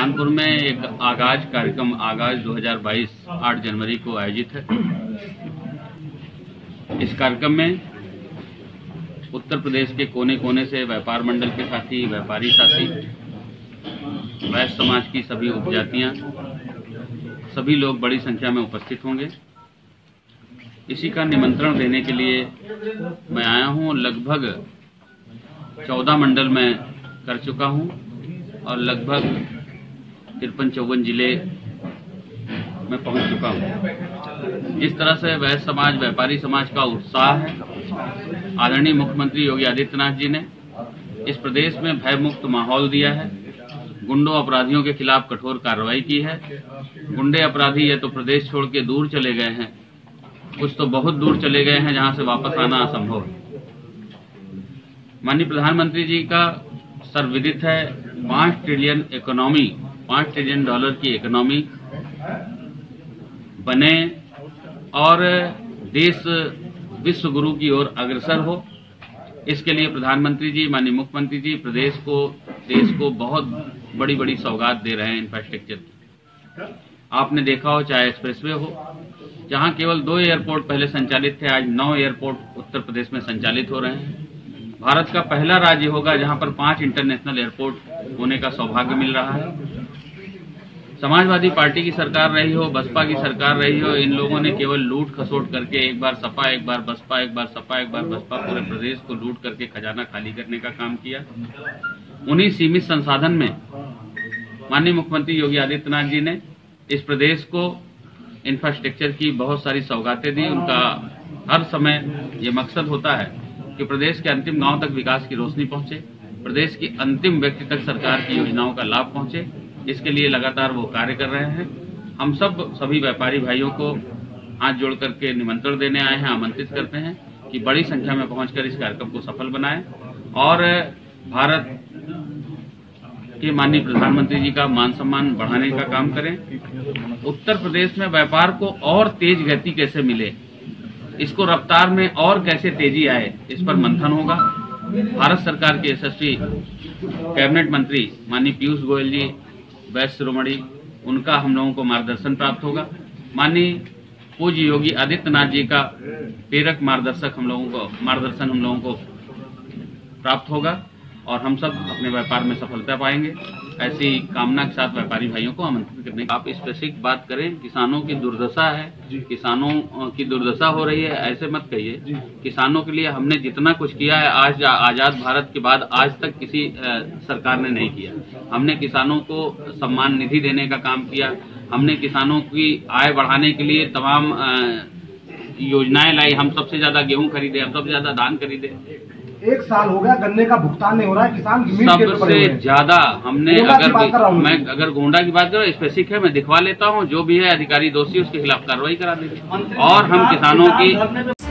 कानपुर में एक आगाज कार्यक्रम आगाज 2022 8 जनवरी को आयोजित है। इस कार्यक्रम में उत्तर प्रदेश के कोने कोने से व्यापार मंडल के साथी, व्यापारी साथी, वैश्य समाज की सभी उपजातियां, सभी लोग बड़ी संख्या में उपस्थित होंगे। इसी का निमंत्रण देने के लिए मैं आया हूं। लगभग 14 मंडल में कर चुका हूं और लगभग 53-54 जिले में पहुंच चुका हूं। जिस तरह से वैश्य समाज, व्यापारी समाज का उत्साह है, आदरणीय मुख्यमंत्री योगी आदित्यनाथ जी ने इस प्रदेश में भयमुक्त माहौल दिया है। गुंडों, अपराधियों के खिलाफ कठोर कार्रवाई की है। गुंडे, अपराधी ये तो प्रदेश छोड़ के दूर चले गए हैं, कुछ तो बहुत दूर चले गए हैं जहां से वापस आना असंभव है। माननीय प्रधानमंत्री जी का सर्वविदित है 5 ट्रिलियन इकोनॉमी, 5 ट्रिलियन डॉलर की इकोनॉमी बने और देश विश्व गुरु की ओर अग्रसर हो, इसके लिए प्रधानमंत्री जी, माननीय मुख्यमंत्री जी प्रदेश को, देश को बहुत बड़ी बड़ी सौगात दे रहे हैं इंफ्रास्ट्रक्चर की। आपने देखा हो, चाहे एक्सप्रेसवे हो, जहां केवल 2 एयरपोर्ट पहले संचालित थे, आज 9 एयरपोर्ट उत्तर प्रदेश में संचालित हो रहे हैं। भारत का पहला राज्य होगा जहां पर 5 इंटरनेशनल एयरपोर्ट होने का सौभाग्य मिल रहा है। समाजवादी पार्टी की सरकार रही हो, बसपा की सरकार रही हो, इन लोगों ने केवल लूट खसोट करके एक बार सपा, एक बार बसपा, एक बार सपा, एक बार बसपा, पूरे प्रदेश को लूट करके खजाना खाली करने का काम किया। उन्हीं सीमित संसाधन में माननीय मुख्यमंत्री योगी आदित्यनाथ जी ने इस प्रदेश को इंफ्रास्ट्रक्चर की बहुत सारी सौगातें दी। उनका हर समय ये मकसद होता है कि प्रदेश के अंतिम गांव तक विकास की रोशनी पहुंचे, प्रदेश के अंतिम व्यक्ति तक सरकार की योजनाओं का लाभ पहुंचे, इसके लिए लगातार वो कार्य कर रहे हैं। हम सब सभी व्यापारी भाइयों को हाथ जोड़ करके निमंत्रण देने आए हैं, आमंत्रित करते हैं कि बड़ी संख्या में पहुंचकर इस कार्यक्रम को सफल बनाएं और भारत के माननीय प्रधानमंत्री जी का मान सम्मान बढ़ाने का काम करें। उत्तर प्रदेश में व्यापार को और तेज गति कैसे मिले, इसको रफ्तार में और कैसे तेजी आए, इस पर मंथन होगा। भारत सरकार के यशस्वी कैबिनेट मंत्री माननीय पीयूष गोयल जी वैश्य शिरोमणि, उनका हम लोगों को मार्गदर्शन प्राप्त होगा। माननीय पूज्य योगी आदित्यनाथ जी का प्रेरक मार्गदर्शन हम लोगों को प्राप्त होगा और हम सब अपने व्यापार में सफलता पाएंगे, ऐसी कामना के साथ व्यापारी भाइयों को आमंत्रित करने। आप स्पेसिफिक बात करें, किसानों की दुर्दशा है, किसानों की दुर्दशा हो रही है, ऐसे मत कहिए। किसानों के लिए हमने जितना कुछ किया है आज आजाद भारत के बाद आज तक किसी सरकार ने नहीं किया। हमने किसानों को सम्मान निधि देने का काम किया, हमने किसानों की आय बढ़ाने के लिए तमाम योजनाएं लाई। हम सबसे ज्यादा गेहूं खरीदे, हम सबसे ज्यादा धान खरीदे। 1 साल हो गया गन्ने का भुगतान नहीं हो रहा है, किसान सबसे ज्यादा हमने। अगर गोंडा की बात करो, स्पेसिफिक है, मैं दिखवा लेता हूं। जो भी है अधिकारी दोषी उसके खिलाफ कार्रवाई करा देंगे और हम किसानों की